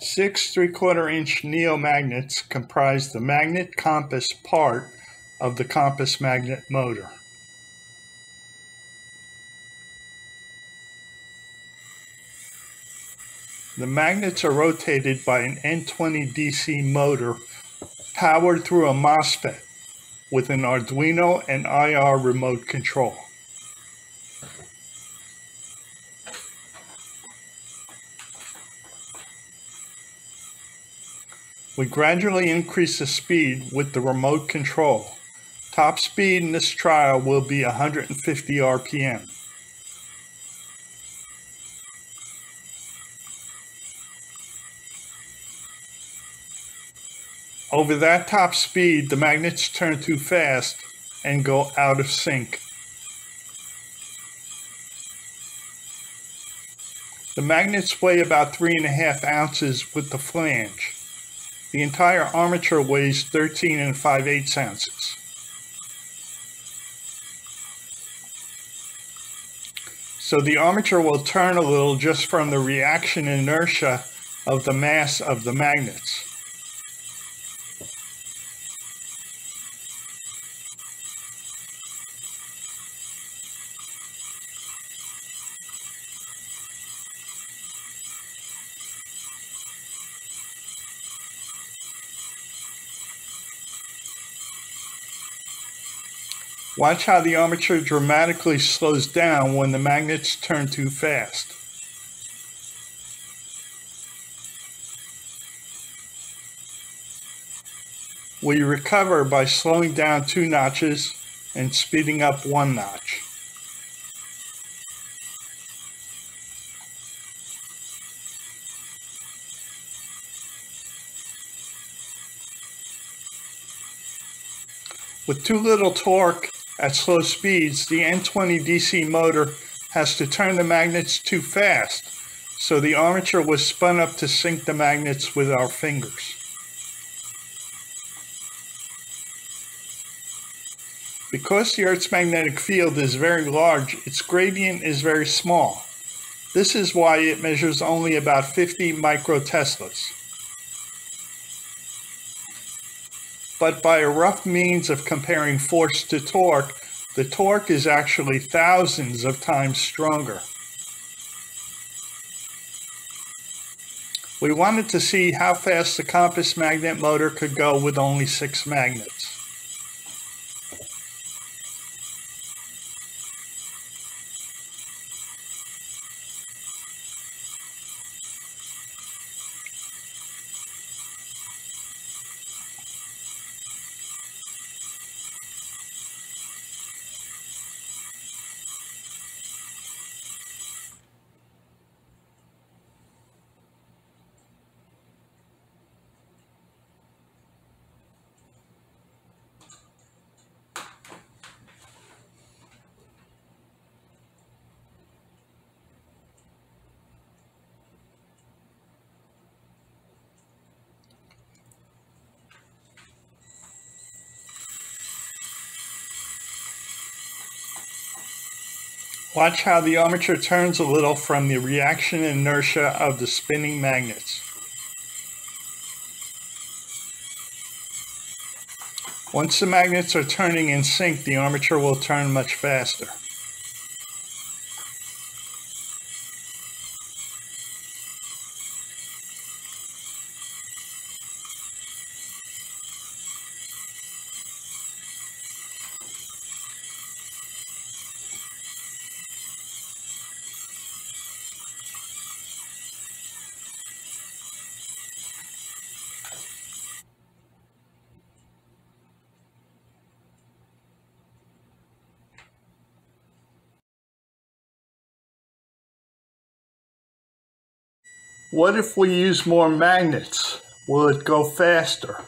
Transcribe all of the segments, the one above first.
6 3/4-inch Neo Magnets comprise the magnet compass part of the compass magnet motor. The magnets are rotated by an N20 DC motor powered through a MOSFET with an Arduino and IR remote control. We gradually increase the speed with the remote control. Top speed in this trial will be 150 RPM. Over that top speed, the magnets turn too fast and go out of sync. The magnets weigh about 3.5 ounces with the flange. The entire armature weighs 13 5/8 ounces. So the armature will turn a little just from the reaction inertia of the mass of the magnets. Watch how the armature dramatically slows down when the magnets turn too fast. We recover by slowing down 2 notches and speeding up 1 notch. With too little torque, at slow speeds, the N20 DC motor has to turn the magnets too fast, so the armature was spun up to sync the magnets with our fingers. Because the Earth's magnetic field is very large, its gradient is very small. This is why it measures only about 50 microteslas. But by a rough means of comparing force to torque, the torque is actually thousands of times stronger. We wanted to see how fast the compass magnet motor could go with only 6 magnets. Watch how the armature turns a little from the reaction inertia of the spinning magnets. Once the magnets are turning in sync, the armature will turn much faster. What if we use more magnets? Will it go faster?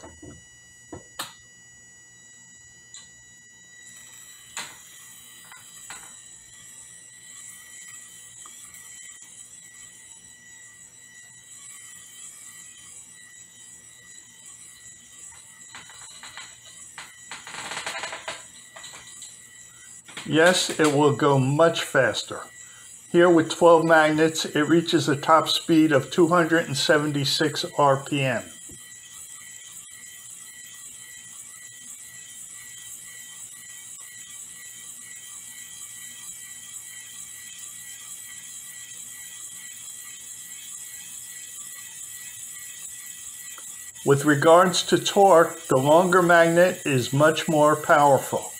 Yes, it will go much faster. Here with 12 magnets, it reaches a top speed speed of 276 RPM. With regards to torque, the longer magnet is much more powerful.